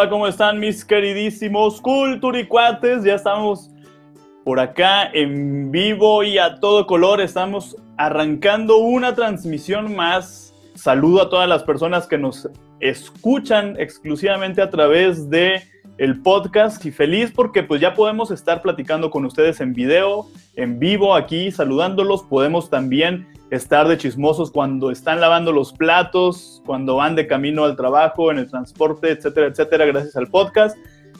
Hola, ¿cómo están mis queridísimos culturicuates? Ya estamos por acá en vivo y a todo color. Estamos arrancando una transmisión más. Saludo a todas las personas que nos escuchan exclusivamente a través de el podcast y feliz porque pues ya podemos estar platicando con ustedes en video, en vivo aquí, saludándolos. Podemos también estar de chismosos cuando están lavando los platos, cuando van de camino al trabajo, en el transporte, etcétera, etcétera, gracias al podcast.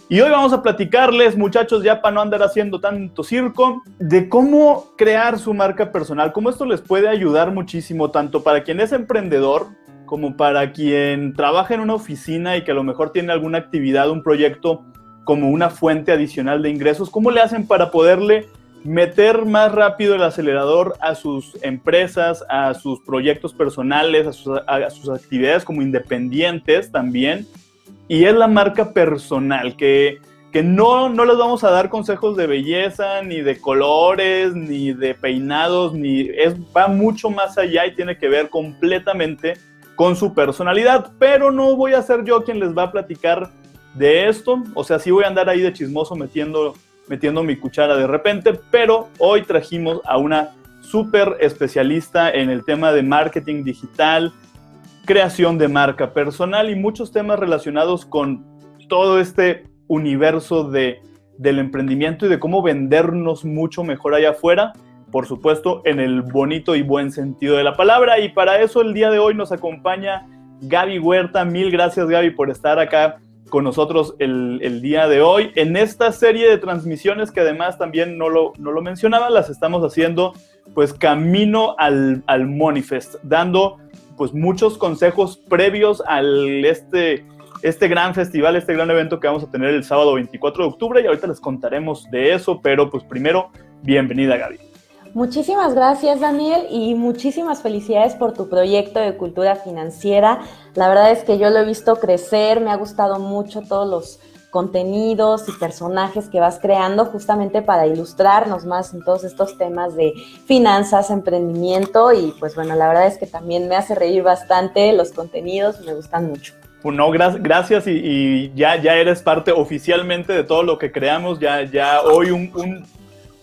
Y hoy vamos a platicarles, muchachos, ya para no andar haciendo tanto circo, de cómo crear su marca personal, cómo esto les puede ayudar muchísimo, tanto para quien es emprendedor, como para quien trabaja en una oficina y que a lo mejor tiene alguna actividad, un proyecto, como una fuente adicional de ingresos. ¿Cómo le hacen para poderle meter más rápido el acelerador a sus empresas, a sus proyectos personales, a sus actividades como independientes también? Y es la marca personal, que no les vamos a dar consejos de belleza, ni de colores, ni de peinados, va mucho más allá y tiene que ver completamente con su personalidad, pero no voy a ser yo quien les va a platicar de esto. O sea, sí voy a andar ahí de chismoso metiendo mi cuchara de repente, pero hoy trajimos a una súper especialista en el tema de marketing digital, creación de marca personal y muchos temas relacionados con todo este universo del emprendimiento y de cómo vendernos mucho mejor allá afuera, por supuesto en el bonito y buen sentido de la palabra. Y para eso el día de hoy nos acompaña Gaby Huerta. Mil gracias, Gaby, por estar acá con nosotros el día de hoy, en esta serie de transmisiones que además también no lo mencionaba, las estamos haciendo pues camino al Moneyfest, dando pues muchos consejos previos al este gran festival, este gran evento que vamos a tener el sábado 24 de octubre y ahorita les contaremos de eso, pero pues primero, bienvenida Gaby. Muchísimas gracias, Daniel, y muchísimas felicidades por tu proyecto de Cultura Financiera. La verdad es que yo lo he visto crecer, me ha gustado mucho todos los contenidos y personajes que vas creando justamente para ilustrarnos más en todos estos temas de finanzas, emprendimiento y pues bueno, la verdad es que también me hace reír bastante los contenidos, me gustan mucho. Bueno, gracias y ya eres parte oficialmente de todo lo que creamos, ya hoy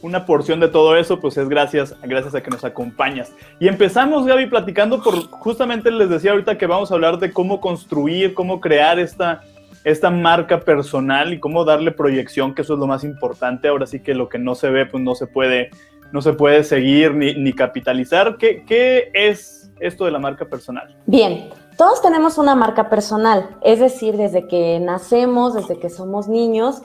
una porción de todo eso, pues es gracias a que nos acompañas. Y empezamos, Gaby, platicando justamente les decía ahorita que vamos a hablar de cómo construir, cómo crear esta marca personal y cómo darle proyección, que eso es lo más importante. Ahora sí que lo que no se ve, pues no se puede seguir ni capitalizar. ¿Qué es esto de la marca personal? Bien. Todos tenemos una marca personal, es decir, desde que nacemos, desde que somos niños,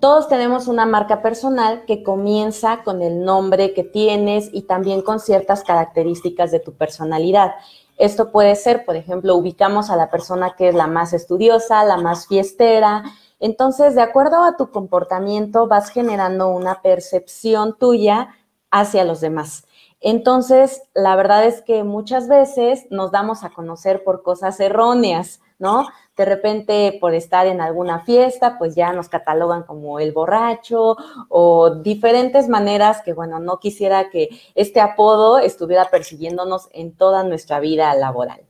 todos tenemos una marca personal que comienza con el nombre que tienes y también con ciertas características de tu personalidad. Esto puede ser, por ejemplo, ubicamos a la persona que es la más estudiosa, la más fiestera. Entonces, de acuerdo a tu comportamiento, vas generando una percepción tuya hacia los demás. Entonces, la verdad es que muchas veces nos damos a conocer por cosas erróneas, ¿no? De repente, por estar en alguna fiesta, pues ya nos catalogan como el borracho o diferentes maneras que, bueno, no quisiera que este apodo estuviera persiguiéndonos en toda nuestra vida laboral.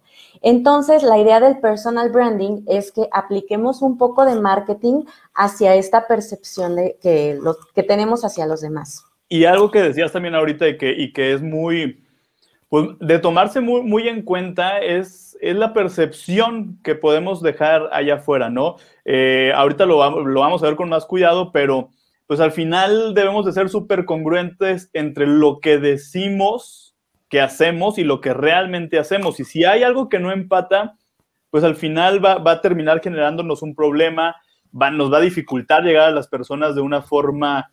Entonces, la idea del personal branding es que apliquemos un poco de marketing hacia esta percepción que tenemos hacia los demás. Y algo que decías también ahorita y que es muy... pues de tomarse muy, muy en cuenta es la percepción que podemos dejar allá afuera, ¿no? Ahorita lo vamos a ver con más cuidado, pero pues al final debemos de ser súper congruentes entre lo que decimos que hacemos y lo que realmente hacemos. Y si hay algo que no empata, pues al final va a terminar generándonos un problema, nos va a dificultar llegar a las personas de una forma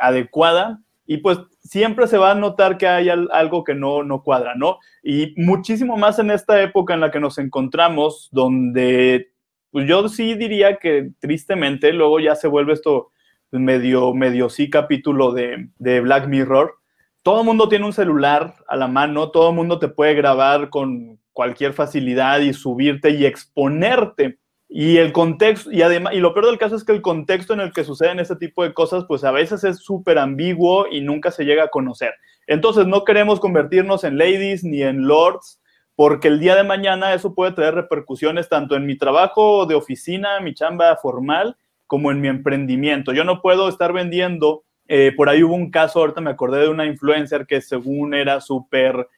adecuada. Y pues siempre se va a notar que hay algo que no cuadra, ¿no? Y muchísimo más en esta época en la que nos encontramos, donde pues yo sí diría que tristemente luego ya se vuelve esto medio sí capítulo de Black Mirror. Todo el mundo tiene un celular a la mano, todo el mundo te puede grabar con cualquier facilidad y subirte y exponerte. Y el contexto, y además, y lo peor del caso es que el contexto en el que suceden este tipo de cosas, pues a veces es súper ambiguo y nunca se llega a conocer. Entonces no queremos convertirnos en ladies ni en lords, porque el día de mañana eso puede traer repercusiones tanto en mi trabajo de oficina, mi chamba formal, como en mi emprendimiento. Yo no puedo estar vendiendo, por ahí hubo un caso, ahorita me acordé de una influencer que según era súper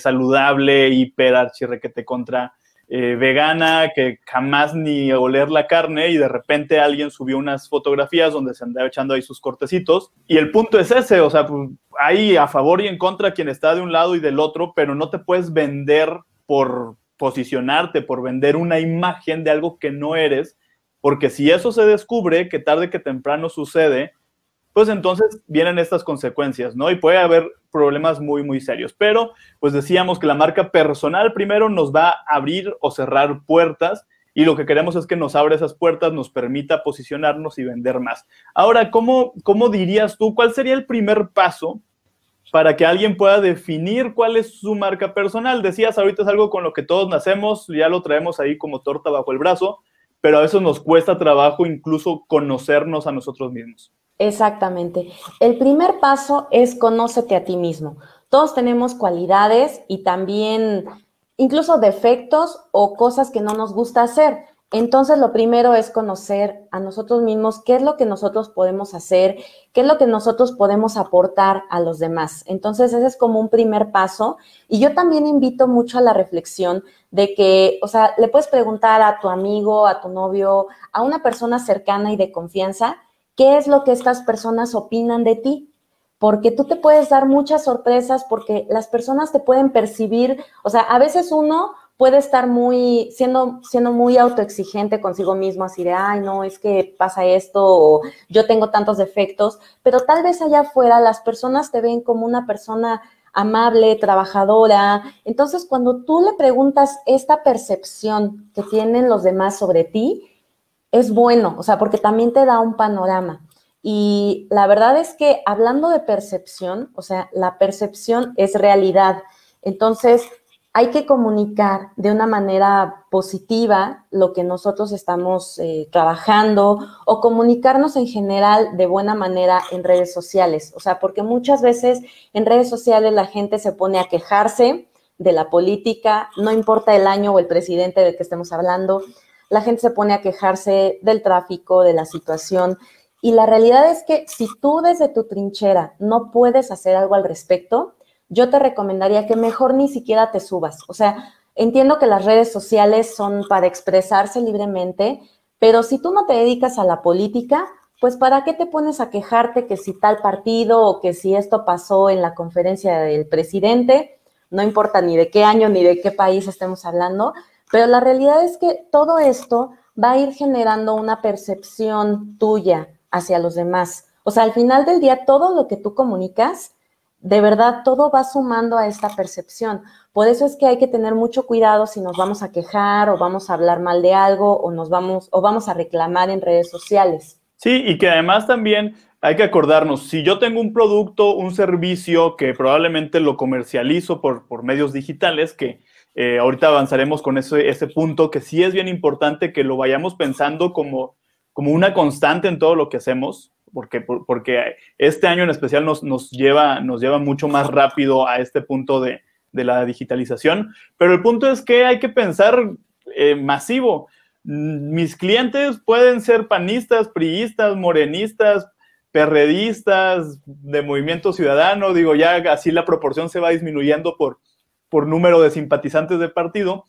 saludable, hiper archirrequete contra vegana, que jamás ni oler la carne, y de repente alguien subió unas fotografías donde se andaba echando ahí sus cortecitos, y el punto es ese, o sea, pues, hay a favor y en contra quien está de un lado y del otro, pero no te puedes vender por posicionarte, por vender una imagen de algo que no eres, porque si eso se descubre, que tarde que temprano sucede, pues entonces vienen estas consecuencias, ¿no? Y puede haber problemas muy, muy serios. Pero, pues decíamos que la marca personal primero nos va a abrir o cerrar puertas, y lo que queremos es que nos abra esas puertas, nos permita posicionarnos y vender más. Ahora, ¿cómo dirías tú? ¿Cuál sería el primer paso para que alguien pueda definir cuál es su marca personal? Decías, ahorita es algo con lo que todos nacemos, ya lo traemos ahí como torta bajo el brazo, pero a veces nos cuesta trabajo incluso conocernos a nosotros mismos. Exactamente. El primer paso es conócete a ti mismo. Todos tenemos cualidades y también incluso defectos o cosas que no nos gusta hacer. Entonces, lo primero es conocer a nosotros mismos, qué es lo que nosotros podemos hacer, qué es lo que nosotros podemos aportar a los demás. Entonces, ese es como un primer paso. Y yo también invito mucho a la reflexión de que, o sea, le puedes preguntar a tu amigo, a tu novio, a una persona cercana y de confianza, ¿qué es lo que estas personas opinan de ti? Porque tú te puedes dar muchas sorpresas, porque las personas te pueden percibir, o sea, a veces uno puede estar siendo muy autoexigente consigo mismo, así de, ay, no, es que pasa esto, o yo tengo tantos defectos, pero tal vez allá afuera las personas te ven como una persona amable, trabajadora. Entonces, cuando tú le preguntas esta percepción que tienen los demás sobre ti, es bueno, o sea, porque también te da un panorama. Y la verdad es que hablando de percepción, o sea, la percepción es realidad. Entonces, hay que comunicar de una manera positiva lo que nosotros estamos trabajando, o comunicarnos en general de buena manera en redes sociales. O sea, porque muchas veces en redes sociales la gente se pone a quejarse de la política, no importa el año o el presidente del que estemos hablando. La gente se pone a quejarse del tráfico, de la situación. Y la realidad es que si tú desde tu trinchera no puedes hacer algo al respecto, yo te recomendaría que mejor ni siquiera te subas. O sea, entiendo que las redes sociales son para expresarse libremente, pero si tú no te dedicas a la política, pues ¿para qué te pones a quejarte que si tal partido o que si esto pasó en la conferencia del presidente? No importa ni de qué año ni de qué país estemos hablando. Pero la realidad es que todo esto va a ir generando una percepción tuya hacia los demás. O sea, al final del día, todo lo que tú comunicas, de verdad, todo va sumando a esta percepción. Por eso es que hay que tener mucho cuidado si nos vamos a quejar o vamos a hablar mal de algo o vamos a reclamar en redes sociales. Sí, y que además también hay que acordarnos, si yo tengo un producto, un servicio que probablemente lo comercializo por medios digitales, que ahorita avanzaremos con ese punto, que sí es bien importante que lo vayamos pensando como una constante en todo lo que hacemos, porque este año en especial nos lleva mucho más rápido a este punto de la digitalización. Pero el punto es que hay que pensar masivo. Mis clientes pueden ser panistas, priistas, morenistas, perredistas, de Movimiento Ciudadano, digo, ya así la proporción se va disminuyendo por número de simpatizantes de partido,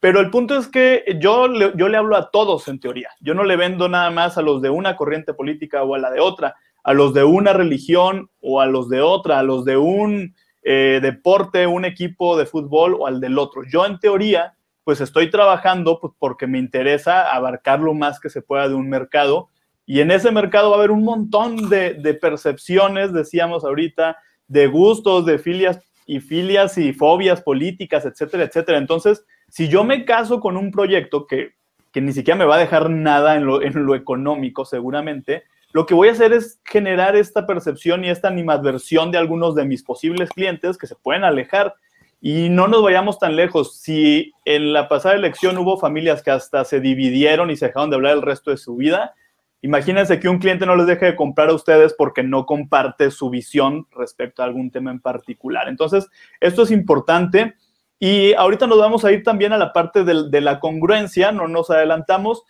pero el punto es que yo le hablo a todos en teoría. Yo no le vendo nada más a los de una corriente política o a la de otra, a los de una religión o a los de otra, a los de un deporte, un equipo de fútbol o al del otro. Yo en teoría, pues estoy trabajando porque me interesa abarcar lo más que se pueda de un mercado, y en ese mercado va a haber un montón de percepciones, decíamos ahorita, de gustos, de filias y fobias políticas, etcétera, etcétera. Entonces, si yo me caso con un proyecto que ni siquiera me va a dejar nada en lo económico, seguramente, lo que voy a hacer es generar esta percepción y esta animadversión de algunos de mis posibles clientes que se pueden alejar. Y no nos vayamos tan lejos. Si en la pasada elección hubo familias que hasta se dividieron y se dejaron de hablar el resto de su vida, imagínense que un cliente no les deje de comprar a ustedes porque no comparte su visión respecto a algún tema en particular. Entonces, esto es importante. Y ahorita nos vamos a ir también a la parte de la congruencia, no nos adelantamos,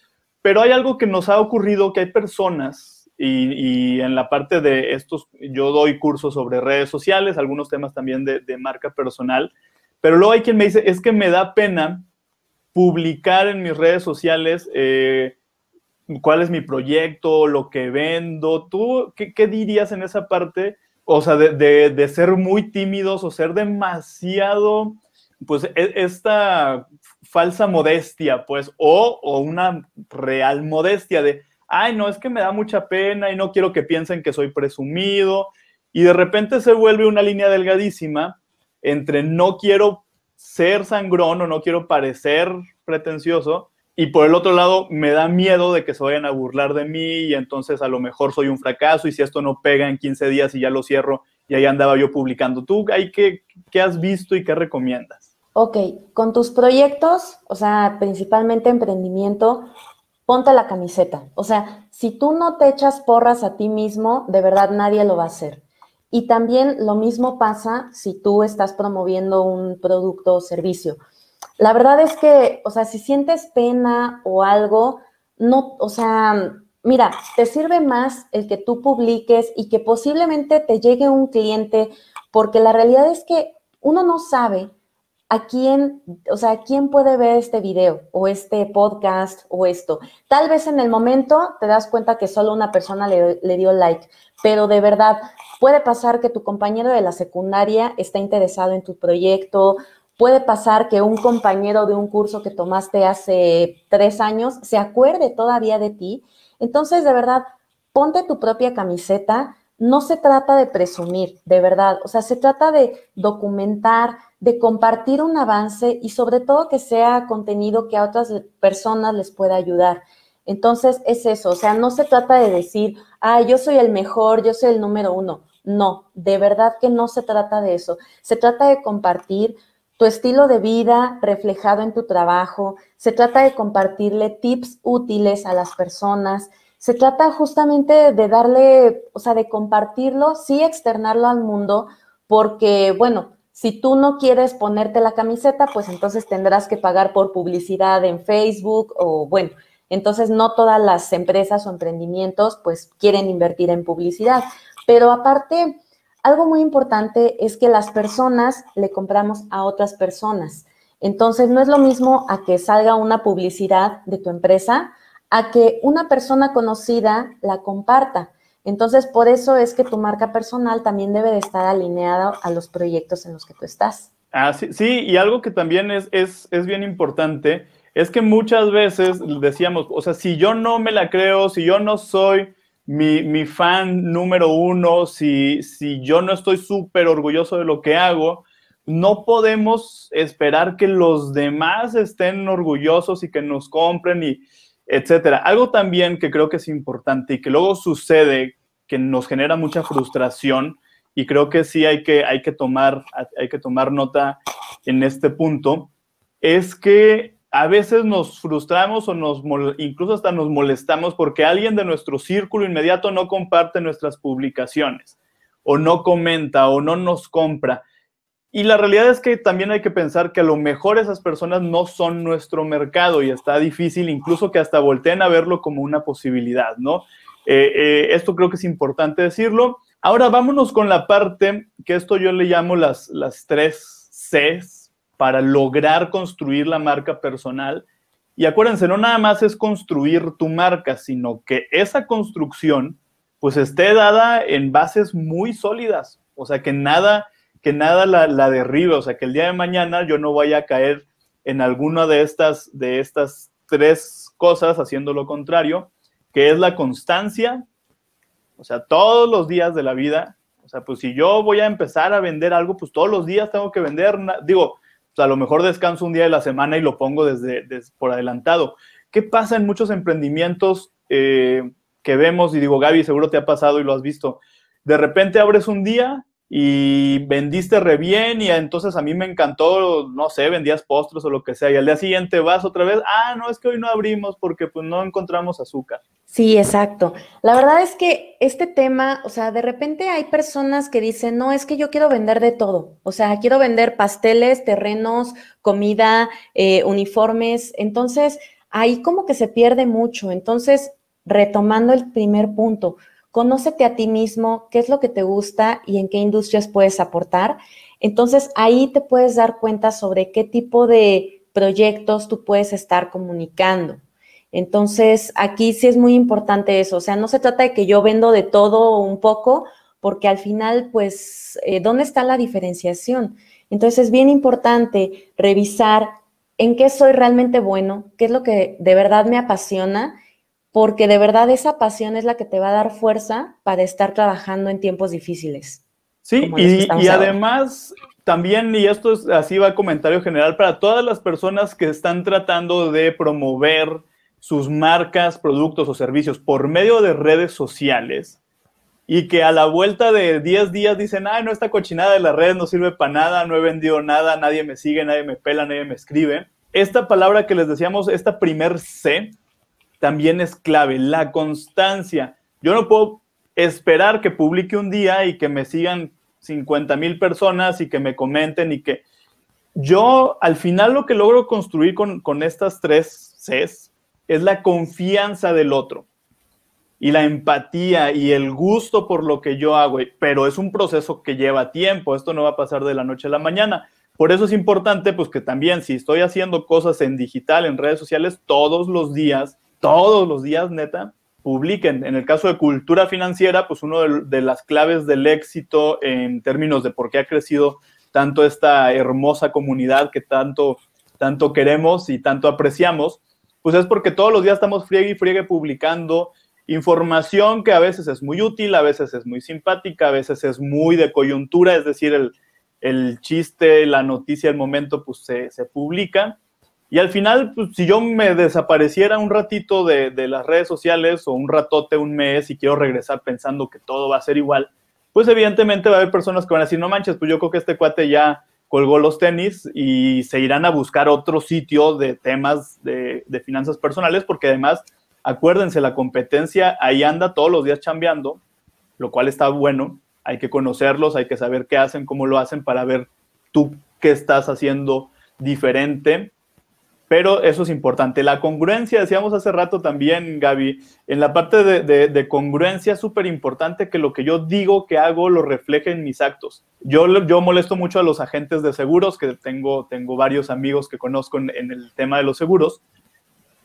pero hay algo que nos ha ocurrido, que hay personas, y en la parte de estos, yo doy cursos sobre redes sociales, algunos temas también de marca personal, pero luego hay quien me dice, es que me da pena publicar en mis redes sociales cuál es mi proyecto, lo que vendo. ¿Tú qué dirías en esa parte? O sea, de ser muy tímidos o ser demasiado... pues esta falsa modestia, pues, o una real modestia de, ay, no, es que me da mucha pena y no quiero que piensen que soy presumido, y de repente se vuelve una línea delgadísima entre no quiero ser sangrón o no quiero parecer pretencioso, y por el otro lado me da miedo de que se vayan a burlar de mí y entonces a lo mejor soy un fracaso y si esto no pega en 15 días y ya lo cierro y ahí andaba yo publicando. ¿Tú ahí qué has visto y qué recomiendas? Ok, con tus proyectos, o sea, principalmente emprendimiento, ponte la camiseta. O sea, si tú no te echas porras a ti mismo, de verdad nadie lo va a hacer. Y también lo mismo pasa si tú estás promoviendo un producto o servicio. La verdad es que, o sea, si sientes pena o algo, no, o sea, mira, te sirve más el que tú publiques y que posiblemente te llegue un cliente, porque la realidad es que uno no sabe ¿a quién puede ver este video o este podcast o esto? Tal vez en el momento te das cuenta que solo una persona le dio like, pero de verdad puede pasar que tu compañero de la secundaria está interesado en tu proyecto, puede pasar que un compañero de un curso que tomaste hace 3 años se acuerde todavía de ti. Entonces, de verdad, ponte tu propia camiseta. No se trata de presumir, de verdad. O sea, se trata de documentar, de compartir un avance y sobre todo que sea contenido que a otras personas les pueda ayudar. Entonces, es eso. O sea, no se trata de decir, ah, yo soy el mejor, yo soy el número 1. No, de verdad que no se trata de eso. Se trata de compartir tu estilo de vida reflejado en tu trabajo. Se trata de compartirle tips útiles a las personas. Se trata justamente de darle, o sea, de compartirlo, sí externarlo al mundo, porque, bueno, si tú no quieres ponerte la camiseta, pues entonces tendrás que pagar por publicidad en Facebook o, bueno, entonces no todas las empresas o emprendimientos, pues, quieren invertir en publicidad. Pero aparte, algo muy importante es que las personas le compramos a otras personas. Entonces, no es lo mismo a que salga una publicidad de tu empresa a que una persona conocida la comparta. Entonces, por eso es que tu marca personal también debe de estar alineada a los proyectos en los que tú estás. Ah, sí, sí, y algo que también es bien importante es que muchas veces decíamos, o sea, si yo no me la creo, si yo no soy mi fan número 1, si yo no estoy súper orgulloso de lo que hago, no podemos esperar que los demás estén orgullosos y que nos compren y etcétera. Algo también que creo que es importante y que luego sucede, que nos genera mucha frustración, y creo que sí hay que tomar nota en este punto, es que a veces nos frustramos o incluso hasta nos molestamos porque alguien de nuestro círculo inmediato no comparte nuestras publicaciones, o no comenta, o no nos compra. Y la realidad es que también hay que pensar que a lo mejor esas personas no son nuestro mercado y está difícil incluso que hasta volteen a verlo como una posibilidad, ¿no? Esto creo que es importante decirlo. Ahora vámonos con la parte que esto yo le llamo las 3 Cs para lograr construir la marca personal. Y acuérdense, no nada más es construir tu marca, sino que esa construcción pues esté dada en bases muy sólidas, o sea, que nada la derribe, o sea, que el día de mañana yo no vaya a caer en alguna de estas 3 cosas haciendo lo contrario, que es la constancia, o sea, todos los días de la vida, o sea, pues si yo voy a empezar a vender algo, pues todos los días tengo que vender, digo, pues a lo mejor descanso un día de la semana y lo pongo desde por adelantado. ¿Qué pasa en muchos emprendimientos que vemos? Y digo, Gaby, seguro te ha pasado y lo has visto. De repente abres un día y vendiste re bien y entonces a mí me encantó, no sé, vendías postres o lo que sea, y al día siguiente vas otra vez, ah, no, es que hoy no abrimos porque pues no encontramos azúcar. Sí, exacto. La verdad es que este tema, o sea, de repente hay personas que dicen, no, es que yo quiero vender de todo, o sea, quiero vender pasteles, terrenos, comida, uniformes, entonces ahí como que se pierde mucho. Entonces, retomando el primer punto, conócete a ti mismo, qué es lo que te gusta y en qué industrias puedes aportar. Entonces, ahí te puedes dar cuenta sobre qué tipo de proyectos tú puedes estar comunicando. Entonces, aquí sí es muy importante eso. O sea, no se trata de que yo vendo de todo un poco, porque al final, pues, ¿dónde está la diferenciación? Entonces, es bien importante revisar en qué soy realmente bueno, qué es lo que de verdad me apasiona, porque de verdad esa pasión es la que te va a dar fuerza para estar trabajando en tiempos difíciles. Sí, y además también, y esto es así, va comentario general para todas las personas que están tratando de promover sus marcas, productos o servicios por medio de redes sociales, y que a la vuelta de 10 días dicen, ay, no, esta cochinada de las redes no sirve para nada, no he vendido nada, nadie me sigue, nadie me pela, nadie me escribe. Esta palabra que les decíamos, esta primer C, también es clave, la constancia. Yo no puedo esperar que publique un día y que me sigan 50,000 personas y que me comenten y que... Yo, al final, lo que logro construir con estas tres Cs es la confianza del otro. Y la empatía y el gusto por lo que yo hago, pero es un proceso que lleva tiempo, esto no va a pasar de la noche a la mañana. Por eso es importante, pues, que también si estoy haciendo cosas en digital, en redes sociales, todos los días, neta, publiquen. En el caso de Cultura Financiera, pues uno de las claves del éxito en términos de por qué ha crecido tanto esta hermosa comunidad que tanto queremos y tanto apreciamos, pues es porque todos los días estamos friegue y friegue publicando información que a veces es muy útil, a veces es muy simpática, a veces es muy de coyuntura, es decir, el chiste, la noticia, el momento, pues se publica. Y al final, pues, si yo me desapareciera un ratito de las redes sociales o un ratote, un mes, y quiero regresar pensando que todo va a ser igual, pues evidentemente va a haber personas que van a decir, no manches, pues yo creo que este cuate ya colgó los tenis, y se irán a buscar otro sitio de temas de finanzas personales, porque además... Acuérdense, la competencia ahí anda todos los días chambeando, lo cual está bueno. Hay que conocerlos, hay que saber qué hacen, cómo lo hacen, para ver tú qué estás haciendo diferente. Pero eso es importante. La congruencia, decíamos hace rato también, Gaby, en la parte de congruencia es súper importante que lo que yo digo que hago lo refleje en mis actos. Yo molesto mucho a los agentes de seguros, que tengo varios amigos que conozco en el tema de los seguros.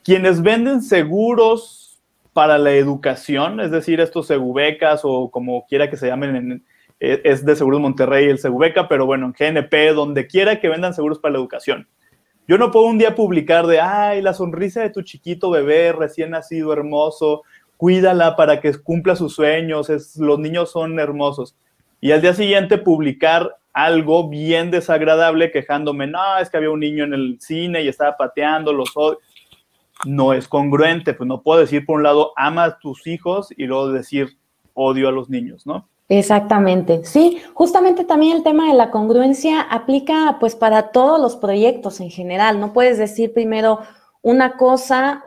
Quienes venden seguros para la educación, es decir, estos segubecas o como quiera que se llamen, es de Seguros Monterrey el segubeca, pero bueno, en GNP, donde quiera que vendan seguros para la educación. Yo no puedo un día publicar de, ay, la sonrisa de tu chiquito bebé recién nacido, hermoso, cuídala para que cumpla sus sueños, los niños son hermosos. Y al día siguiente publicar algo bien desagradable quejándome, no, es que había un niño en el cine y estaba pateando los ojos. No es congruente, pues no puedo decir por un lado ama a tus hijos y luego decir odio a los niños, ¿no? Exactamente, sí, justamente también el tema de la congruencia aplica pues para todos los proyectos en general, no puedes decir primero una cosa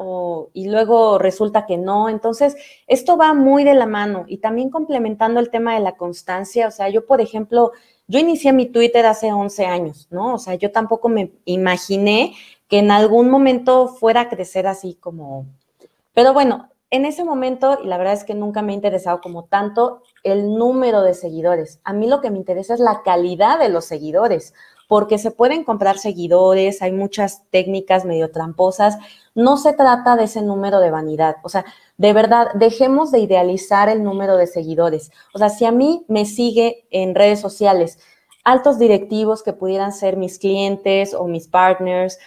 y luego resulta que no. Entonces esto va muy de la mano, y también complementando el tema de la constancia, o sea, yo por ejemplo, yo inicié mi Twitter hace 11 años, ¿no? O sea, yo tampoco me imaginé que en algún momento fuera a crecer así como... Pero bueno, en ese momento, y la verdad es que nunca me ha interesado como tanto el número de seguidores. A mí lo que me interesa es la calidad de los seguidores, porque se pueden comprar seguidores, hay muchas técnicas medio tramposas. No se trata de ese número de vanidad. O sea, de verdad, dejemos de idealizar el número de seguidores. O sea, si a mí me sigue en redes sociales altos directivos que pudieran ser mis clientes o mis partners...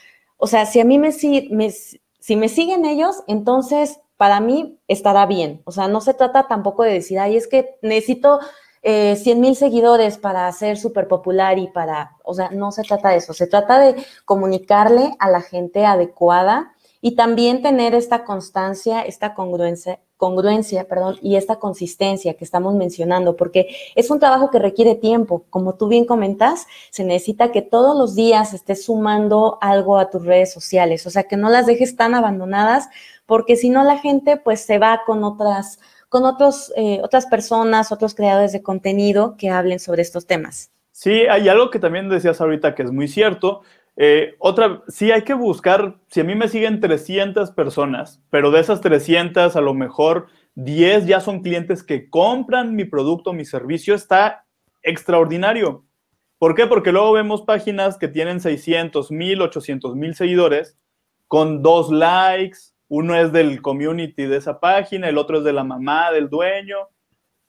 O sea, si a mí si me siguen ellos, entonces para mí estará bien. O sea, no se trata tampoco de decir, ay, es que necesito 100,000 seguidores para ser súper popular y para... O sea, no se trata de eso. Se trata de comunicarle a la gente adecuada y también tener esta constancia, esta congruencia, congruencia, perdón, y esta consistencia que estamos mencionando, porque es un trabajo que requiere tiempo. Como tú bien comentas, se necesita que todos los días estés sumando algo a tus redes sociales, o sea, que no las dejes tan abandonadas, porque si no la gente pues se va con otras, otras personas, otros creadores de contenido que hablen sobre estos temas. Sí, hay algo que también decías ahorita que es muy cierto. Sí hay que buscar, si a mí me siguen 300 personas, pero de esas 300 a lo mejor 10 ya son clientes que compran mi producto, mi servicio, está extraordinario. ¿Por qué? Porque luego vemos páginas que tienen 600 mil, 800 mil seguidores con 2 likes, uno es del community de esa página, el otro es de la mamá, del dueño,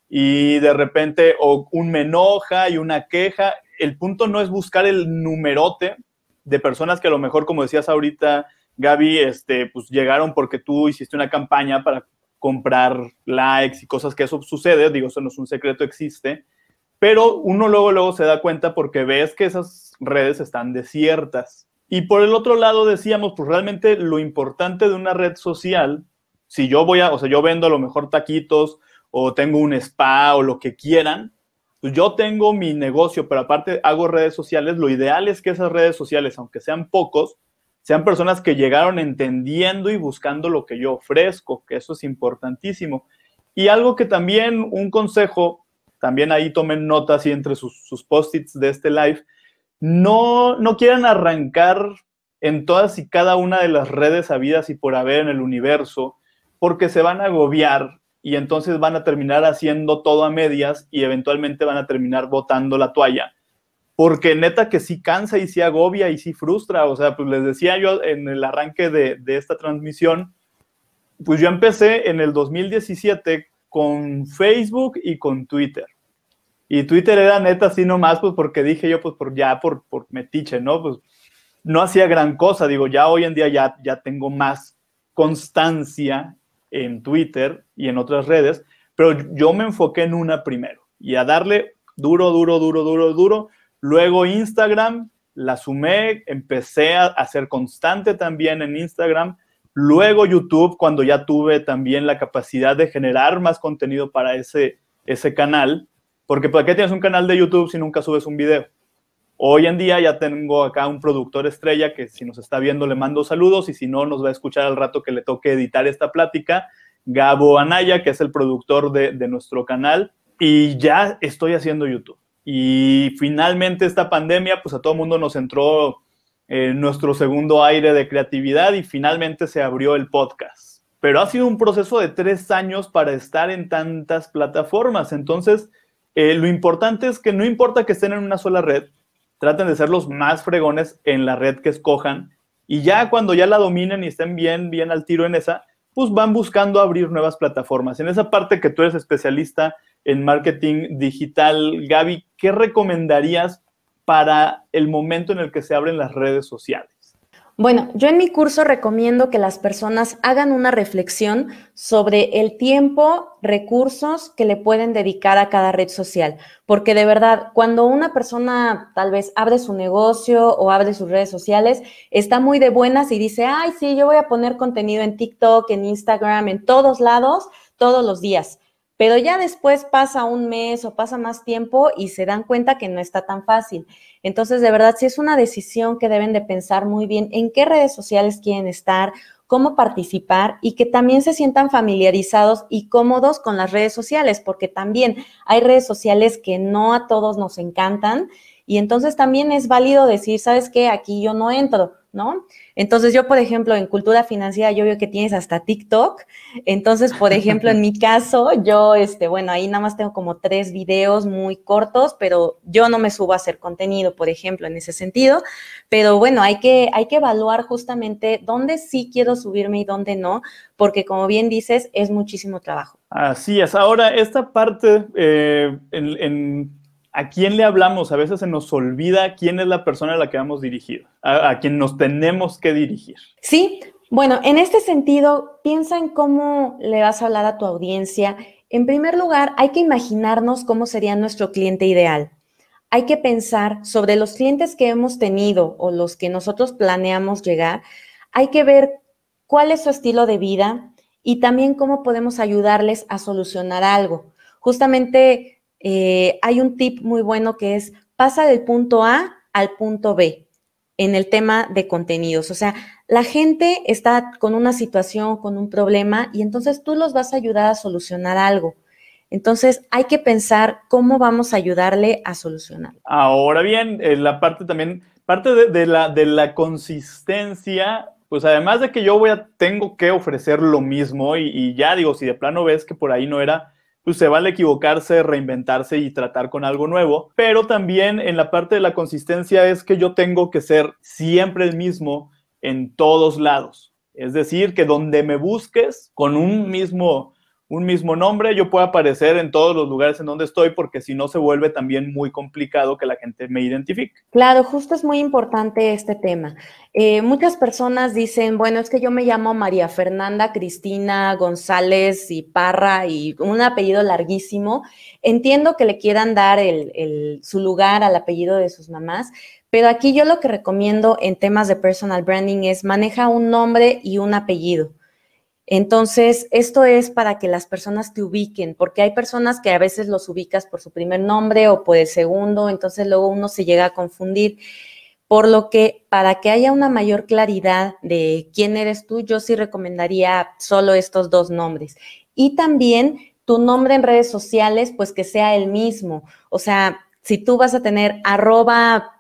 y de repente un me enoja y una queja. El punto no es buscar el numerote de personas que a lo mejor, como decías ahorita, Gaby, pues llegaron porque tú hiciste una campaña para comprar likes y cosas que eso sucede. Digo, eso no es un secreto, existe. Pero uno luego se da cuenta porque ves que esas redes están desiertas. Y por el otro lado decíamos, pues realmente lo importante de una red social, si yo voy a, o sea, yo vendo a lo mejor taquitos o tengo un spa o lo que quieran, pues yo tengo mi negocio, pero aparte hago redes sociales. Lo ideal es que esas redes sociales, aunque sean pocos, sean personas que llegaron entendiendo y buscando lo que yo ofrezco, que eso es importantísimo. Y algo que también, un consejo, también ahí tomen notas y entre sus post-its de este live, no quieran arrancar en todas y cada una de las redes habidas y por haber en el universo, porque se van a agobiar. Y entonces van a terminar haciendo todo a medias y eventualmente van a terminar botando la toalla. Porque neta que sí cansa y sí agobia y sí frustra. O sea, pues les decía yo en el arranque de esta transmisión, pues yo empecé en el 2017 con Facebook y con Twitter. Y Twitter era neta así nomás, pues porque dije yo, pues por metiche, ¿no? Pues no hacía gran cosa. Digo, ya hoy en día ya tengo más constancia en Twitter y en otras redes, pero yo me enfoqué en una primero y a darle duro. Luego Instagram, la sumé, empecé a ser constante también en Instagram. Luego YouTube, cuando ya tuve también la capacidad de generar más contenido para ese canal, porque ¿para qué tienes un canal de YouTube si nunca subes un video? Hoy en día ya tengo acá un productor estrella que si nos está viendo le mando saludos y si no nos va a escuchar al rato que le toque editar esta plática, Gabo Anaya, que es el productor de nuestro canal, y ya estoy haciendo YouTube. Y finalmente esta pandemia, pues a todo mundo nos entró nuestro segundo aire de creatividad y finalmente se abrió el podcast. Pero ha sido un proceso de 3 años para estar en tantas plataformas. Entonces, lo importante es que no importa que estén en una sola red, traten de ser los más fregones en la red que escojan y ya cuando ya la dominen y estén bien al tiro en esa, pues van buscando abrir nuevas plataformas. En esa parte que tú eres especialista en marketing digital, Gaby, ¿qué recomendarías para el momento en el que se abren las redes sociales? Bueno, yo en mi curso recomiendo que las personas hagan una reflexión sobre el tiempo, recursos que le pueden dedicar a cada red social. Porque de verdad, cuando una persona tal vez abre su negocio o abre sus redes sociales, está muy de buenas y dice, ay, sí, yo voy a poner contenido en TikTok, en Instagram, en todos lados, todos los días. Pero ya después pasa un mes o pasa más tiempo y se dan cuenta que no está tan fácil. Entonces, de verdad, sí es una decisión que deben de pensar muy bien en qué redes sociales quieren estar, cómo participar y que también se sientan familiarizados y cómodos con las redes sociales, porque también hay redes sociales que no a todos nos encantan y entonces también es válido decir, ¿sabes qué? Aquí yo no entro, ¿no? Entonces, yo, por ejemplo, en Cultura Financiera, yo veo que tienes hasta TikTok. Entonces, por ejemplo, en mi caso, yo, bueno, ahí nada más tengo como 3 videos muy cortos, pero yo no me subo a hacer contenido, por ejemplo, en ese sentido. Pero, bueno, hay que evaluar justamente dónde sí quiero subirme y dónde no, porque, como bien dices, es muchísimo trabajo. Así es. Ahora, esta parte, ¿a quién le hablamos? A veces se nos olvida quién es la persona a la que vamos dirigidos, a quien nos tenemos que dirigir. Sí, bueno, en este sentido, piensa en cómo le vas a hablar a tu audiencia. En primer lugar, hay que imaginarnos cómo sería nuestro cliente ideal. Hay que pensar sobre los clientes que hemos tenido o los que nosotros planeamos llegar. Hay que ver cuál es su estilo de vida y también cómo podemos ayudarles a solucionar algo. Justamente hay un tip muy bueno que es pasa del punto A al punto B en el tema de contenidos. O sea, la gente está con una situación, con un problema, y entonces tú los vas a ayudar a solucionar algo. Entonces, hay que pensar cómo vamos a ayudarle a solucionar. Ahora bien, la parte también, parte de la consistencia, pues además de que yo tengo que ofrecer lo mismo y ya digo, si de plano ves que por ahí no era, pues se vale equivocarse, reinventarse y tratar con algo nuevo. Pero también en la parte de la consistencia es que yo tengo que ser siempre el mismo en todos lados. Es decir, que donde me busques con un mismo nombre, yo puedo aparecer en todos los lugares en donde estoy, porque si no se vuelve también muy complicado que la gente me identifique. Claro, justo es muy importante este tema. Muchas personas dicen, bueno, es que yo me llamo María Fernanda, Cristina, González y Parra y un apellido larguísimo. Entiendo que le quieran dar su lugar al apellido de sus mamás, pero aquí yo lo que recomiendo en temas de personal branding es maneja un nombre y un apellido. Entonces, esto es para que las personas te ubiquen, porque hay personas que a veces los ubicas por su primer nombre o por el segundo, entonces luego uno se llega a confundir. Por lo que, para que haya una mayor claridad de quién eres tú, yo sí recomendaría solo estos dos nombres. Y también tu nombre en redes sociales, pues que sea el mismo. O sea, si tú vas a tener arroba,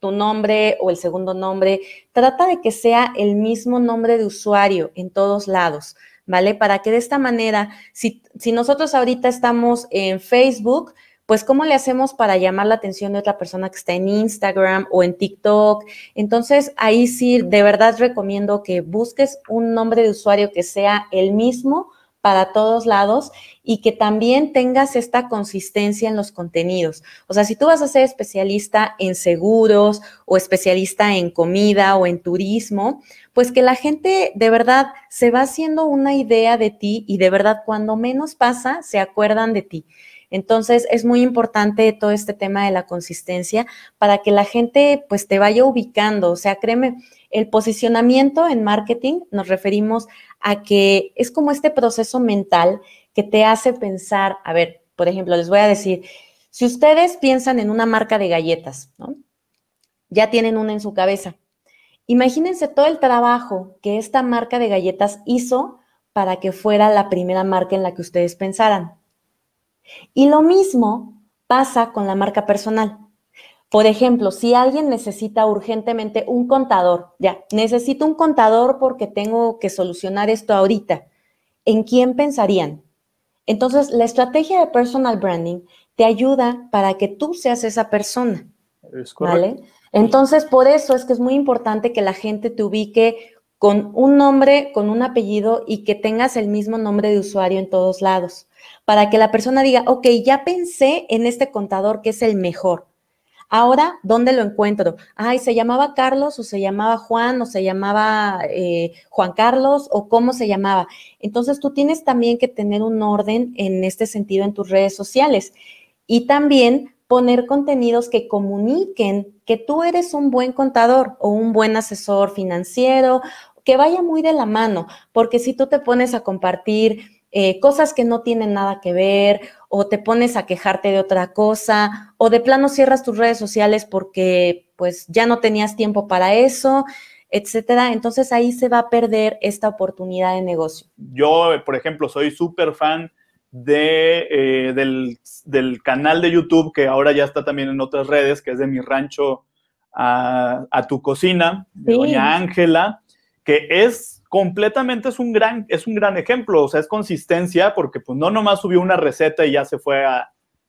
tu nombre o el segundo nombre, trata de que sea el mismo nombre de usuario en todos lados, ¿vale? Para que de esta manera, si nosotros ahorita estamos en Facebook, pues ¿cómo le hacemos para llamar la atención de otra persona que está en Instagram o en TikTok? Entonces, ahí sí, de verdad recomiendo que busques un nombre de usuario que sea el mismo para todos lados y que también tengas esta consistencia en los contenidos. O sea, si tú vas a ser especialista en seguros o especialista en comida o en turismo, pues que la gente de verdad se va haciendo una idea de ti y de verdad cuando menos pasa se acuerdan de ti. Entonces, es muy importante todo este tema de la consistencia para que la gente pues te vaya ubicando. O sea, créeme, el posicionamiento en marketing nos referimos a que es como este proceso mental que te hace pensar, a ver, por ejemplo, les voy a decir, si ustedes piensan en una marca de galletas, ¿no? Ya tienen una en su cabeza. Imagínense todo el trabajo que esta marca de galletas hizo para que fuera la primera marca en la que ustedes pensaran. Y lo mismo pasa con la marca personal. Por ejemplo, si alguien necesita urgentemente un contador, ya, necesito un contador porque tengo que solucionar esto ahorita, ¿en quién pensarían? Entonces, la estrategia de personal branding te ayuda para que tú seas esa persona, es correcto, ¿vale? Entonces, por eso es que es muy importante que la gente te ubique con un nombre, con un apellido y que tengas el mismo nombre de usuario en todos lados, para que la persona diga, ok, ya pensé en este contador que es el mejor. Ahora, ¿dónde lo encuentro? Ay, ¿se llamaba Carlos o se llamaba Juan o se llamaba Juan Carlos o cómo se llamaba? Entonces, tú tienes también que tener un orden en este sentido en tus redes sociales y también poner contenidos que comuniquen que tú eres un buen contador o un buen asesor financiero, que vaya muy de la mano, porque si tú te pones a compartir cosas que no tienen nada que ver o te pones a quejarte de otra cosa o de plano cierras tus redes sociales porque pues ya no tenías tiempo para eso, etcétera, entonces ahí se va a perder esta oportunidad de negocio. Yo, por ejemplo, soy súper fan del canal de YouTube que ahora ya está también en otras redes, que es De Mi Rancho a Tu Cocina, de Doña Ángela, que es completamente es un gran ejemplo, o sea, es consistencia porque pues no nomás subió una receta y ya se fue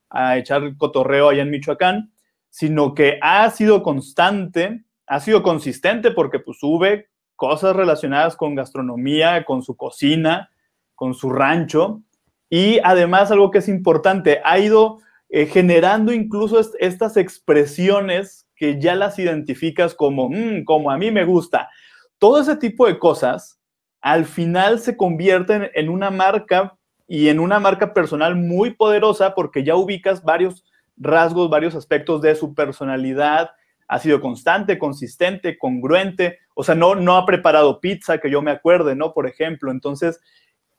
a echar cotorreo allá en Michoacán, sino que ha sido constante, ha sido consistente porque pues sube cosas relacionadas con gastronomía, con su cocina, con su rancho y además algo que es importante, ha ido generando incluso estas expresiones que ya las identificas como, como a mí me gusta. Todo ese tipo de cosas al final se convierten en una marca y en una marca personal muy poderosa porque ya ubicas varios rasgos, varios aspectos de su personalidad, ha sido constante, consistente, congruente, o sea, no ha preparado pizza, que yo me acuerde, ¿no? Por ejemplo, entonces,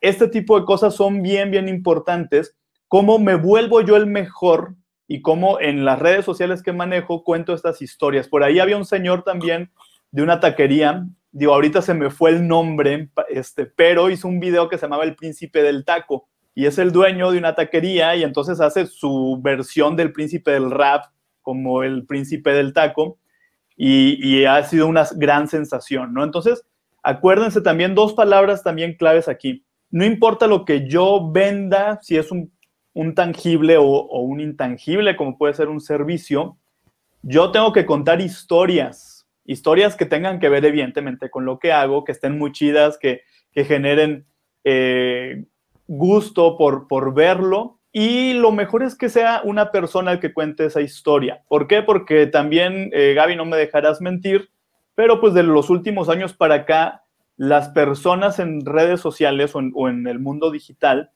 este tipo de cosas son bien, bien importantes. ¿Cómo me vuelvo yo el mejor? Y cómo en las redes sociales que manejo cuento estas historias. Por ahí había un señor también de una taquería, digo, ahorita se me fue el nombre, pero hizo un video que se llamaba El Príncipe del Taco, y es el dueño de una taquería, y entonces hace su versión del príncipe del rap, como el príncipe del taco, y ha sido una gran sensación, ¿no? Entonces, acuérdense también, dos palabras también claves aquí. No importa lo que yo venda, si es un tangible o un intangible, como puede ser un servicio, yo tengo que contar historias, historias que tengan que ver evidentemente con lo que hago, que estén muy chidas, que generen gusto por verlo, y lo mejor es que sea una persona el que cuente esa historia. ¿Por qué? Porque también, Gaby, no me dejarás mentir, pero pues de los últimos años para acá, las personas en redes sociales o en el mundo digital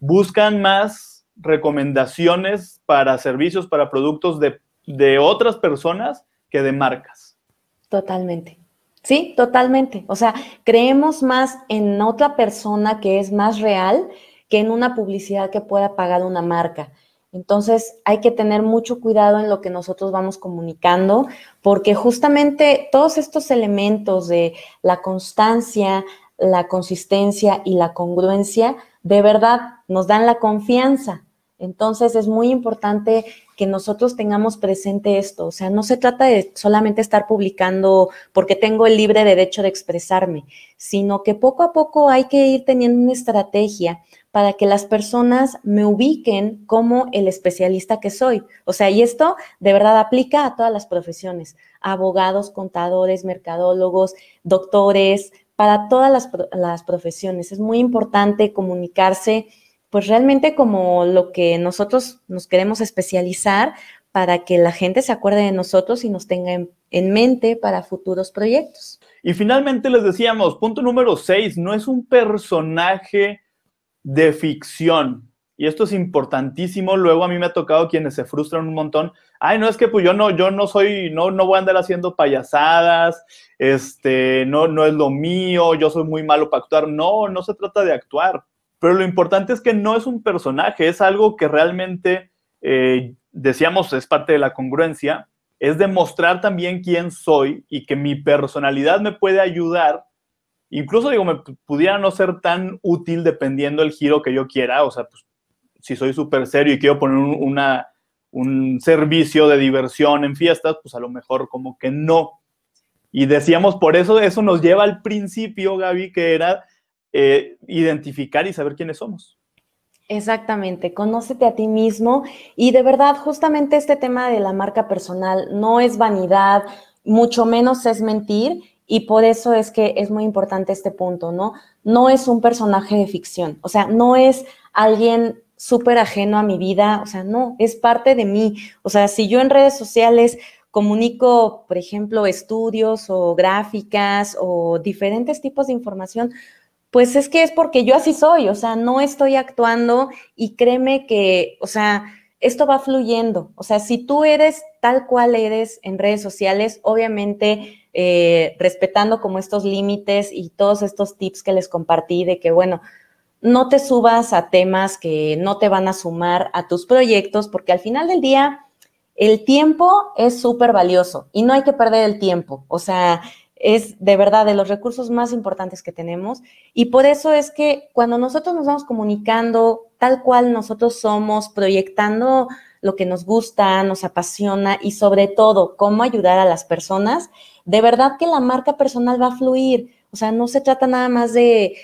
buscan más recomendaciones para servicios, para productos de otras personas que de marcas. Totalmente. Sí, totalmente. O sea, creemos más en otra persona que es más real que en una publicidad que pueda pagar una marca. Entonces, hay que tener mucho cuidado en lo que nosotros vamos comunicando, porque justamente todos estos elementos de la constancia, la consistencia y la congruencia, de verdad, nos dan la confianza. Entonces, es muy importante que nosotros tengamos presente esto. O sea, no se trata de solamente estar publicando porque tengo el libre derecho de expresarme, sino que poco a poco hay que ir teniendo una estrategia para que las personas me ubiquen como el especialista que soy. O sea, y esto de verdad aplica a todas las profesiones. Abogados, contadores, mercadólogos, doctores, para todas las profesiones. Es muy importante comunicarse pues realmente como lo que nosotros nos queremos especializar, para que la gente se acuerde de nosotros y nos tenga en mente para futuros proyectos. Y finalmente les decíamos, punto número 6, no es un personaje de ficción. Y esto es importantísimo. Luego a mí me ha tocado quienes se frustran un montón. Ay, no, es que pues yo no soy, no voy a andar haciendo payasadas, no es lo mío, yo soy muy malo para actuar. No, no se trata de actuar. Pero lo importante es que no es un personaje, es algo que realmente, decíamos, es parte de la congruencia, es demostrar también quién soy y que mi personalidad me puede ayudar. Incluso, digo, me pudiera no ser tan útil dependiendo del giro que yo quiera. O sea, pues, si soy súper serio y quiero poner un servicio de diversión en fiestas, pues a lo mejor como que no. Y decíamos, por eso nos lleva al principio, Gaby, que era... identificar y saber quiénes somos. Exactamente, conócete a ti mismo, y de verdad justamente este tema de la marca personal no es vanidad, mucho menos es mentir, y por eso es que es muy importante este punto, ¿no? No es un personaje de ficción, o sea, no es alguien súper ajeno a mi vida, o sea, no, es parte de mí. O sea, si yo en redes sociales comunico, por ejemplo, estudios o gráficas o diferentes tipos de información, pues es que es porque yo así soy, o sea, no estoy actuando, y créeme que, o sea, esto va fluyendo. O sea, si tú eres tal cual eres en redes sociales, obviamente respetando como estos límites y todos estos tips que les compartí de que, bueno, no te subas a temas que no te van a sumar a tus proyectos, porque al final del día el tiempo es súper valioso y no hay que perder el tiempo, o sea... es de verdad de los recursos más importantes que tenemos, y por eso es que cuando nosotros nos vamos comunicando tal cual nosotros somos, proyectando lo que nos gusta, nos apasiona y sobre todo cómo ayudar a las personas, de verdad que la marca personal va a fluir. O sea, no se trata nada más de,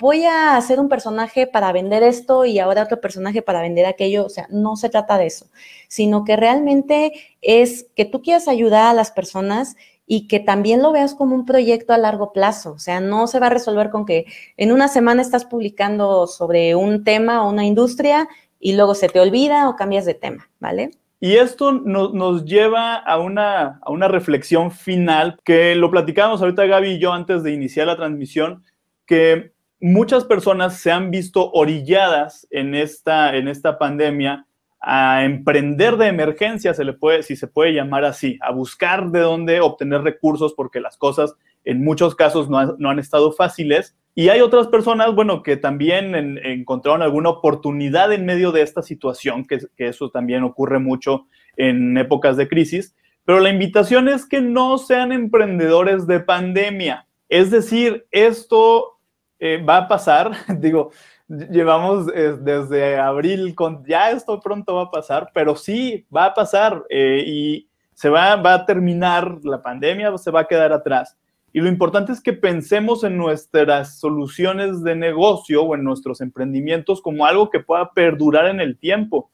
voy a hacer un personaje para vender esto y ahora otro personaje para vender aquello. O sea, no se trata de eso, sino que realmente es que tú quieras ayudar a las personas y que también lo veas como un proyecto a largo plazo. O sea, no se va a resolver con que en una semana estás publicando sobre un tema o una industria y luego se te olvida o cambias de tema, ¿vale? Y esto nos lleva a una reflexión final, que lo platicábamos ahorita Gaby y yo antes de iniciar la transmisión, que muchas personas se han visto orilladas en esta pandemia a emprender de emergencia, se le puede, si se puede llamar así, a buscar de dónde obtener recursos porque las cosas en muchos casos no han estado fáciles. Y hay otras personas, bueno, que también encontraron alguna oportunidad en medio de esta situación, que eso también ocurre mucho en épocas de crisis. Pero la invitación es que no sean emprendedores de pandemia. Es decir, esto va a pasar, digo, llevamos desde abril, ya esto pronto va a pasar, pero sí va a pasar y va a terminar la pandemia, se va a quedar atrás. Y lo importante es que pensemos en nuestras soluciones de negocio o en nuestros emprendimientos como algo que pueda perdurar en el tiempo,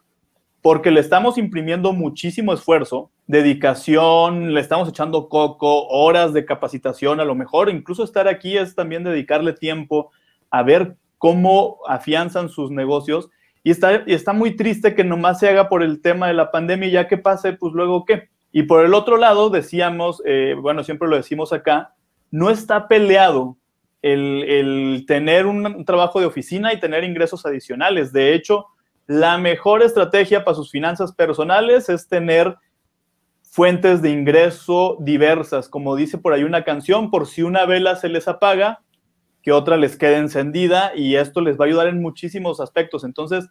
porque le estamos imprimiendo muchísimo esfuerzo, dedicación, le estamos echando coco, horas de capacitación, a lo mejor incluso estar aquí es también dedicarle tiempo a ver cómo afianzan sus negocios. Y está muy triste que nomás se haga por el tema de la pandemia, ya que pase, pues luego qué. Y por el otro lado, decíamos, bueno, siempre lo decimos acá, no está peleado el tener un trabajo de oficina y tener ingresos adicionales. De hecho, la mejor estrategia para sus finanzas personales es tener fuentes de ingreso diversas. Como dice por ahí una canción, por si una vela se les apaga, que otra les quede encendida, y esto les va a ayudar en muchísimos aspectos. Entonces,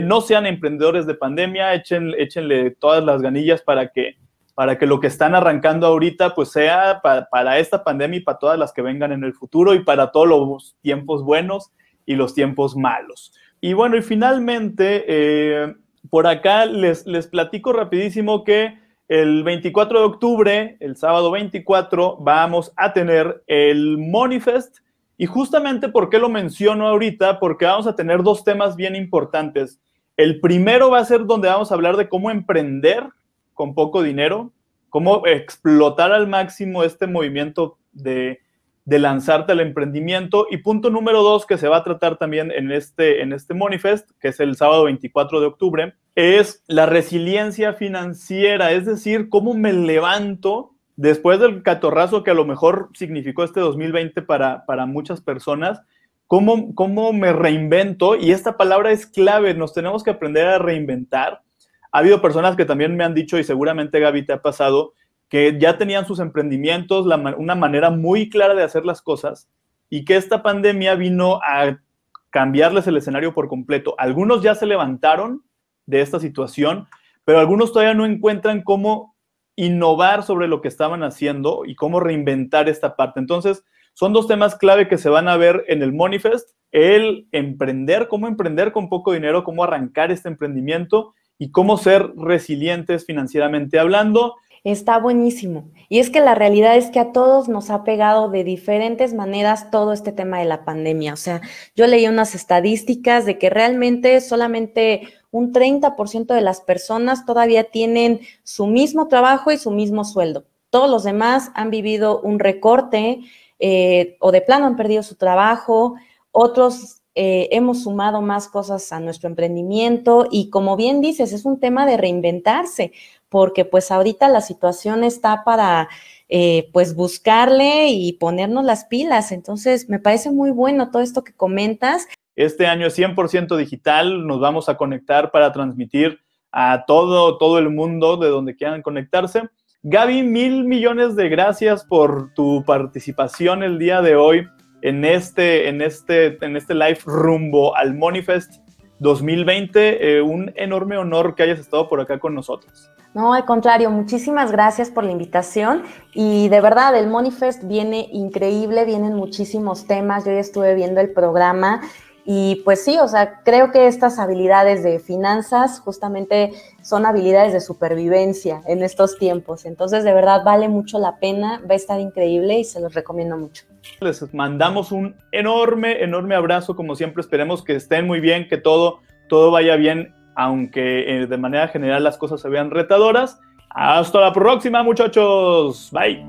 no sean emprendedores de pandemia, échenle todas las ganillas para que lo que están arrancando ahorita pues sea para esta pandemia y para todas las que vengan en el futuro y para todos los tiempos buenos y los tiempos malos. Y bueno, y finalmente, por acá les platico rapidísimo que el 24 de octubre, el sábado 24, vamos a tener el Moneyfest. Y justamente, ¿por qué lo menciono ahorita? Porque vamos a tener dos temas bien importantes. El primero va a ser donde vamos a hablar de cómo emprender con poco dinero, cómo explotar al máximo este movimiento de lanzarte al emprendimiento. Y punto número 2, que se va a tratar también en este Moneyfest, que es el sábado 24 de octubre, es la resiliencia financiera, es decir, cómo me levanto después del catorrazo que a lo mejor significó este 2020 para muchas personas. ¿Cómo me reinvento? Y esta palabra es clave, nos tenemos que aprender a reinventar. Ha habido personas que también me han dicho, y seguramente Gaby te ha pasado, que ya tenían sus emprendimientos, una manera muy clara de hacer las cosas, y que esta pandemia vino a cambiarles el escenario por completo. Algunos ya se levantaron de esta situación, pero algunos todavía no encuentran cómo innovar sobre lo que estaban haciendo y cómo reinventar esta parte. Entonces, son dos temas clave que se van a ver en el Moneyfest: el emprender, cómo emprender con poco dinero, cómo arrancar este emprendimiento y cómo ser resilientes financieramente hablando. Está buenísimo. Y es que la realidad es que a todos nos ha pegado de diferentes maneras todo este tema de la pandemia. O sea, yo leí unas estadísticas de que realmente solamente un 30% de las personas todavía tienen su mismo trabajo y su mismo sueldo. Todos los demás han vivido un recorte o de plano han perdido su trabajo. Otros hemos sumado más cosas a nuestro emprendimiento y, como bien dices, es un tema de reinventarse, porque pues ahorita la situación está para pues buscarle y ponernos las pilas. Entonces, me parece muy bueno todo esto que comentas. Este año es 100% digital, nos vamos a conectar para transmitir a todo el mundo de donde quieran conectarse. Gaby, 1,000,000,000 de gracias por tu participación el día de hoy en este live rumbo al Moneyfest 2020. Un enorme honor que hayas estado por acá con nosotros. No, al contrario, muchísimas gracias por la invitación y de verdad el Moneyfest viene increíble, vienen muchísimos temas, yo ya estuve viendo el programa y pues sí, o sea, creo que estas habilidades de finanzas justamente son habilidades de supervivencia en estos tiempos, entonces de verdad vale mucho la pena, va a estar increíble y se los recomiendo mucho. Les mandamos un enorme, enorme abrazo, como siempre esperemos que estén muy bien, que todo vaya bien, aunque de manera general las cosas se vean retadoras. Hasta la próxima, muchachos. Bye.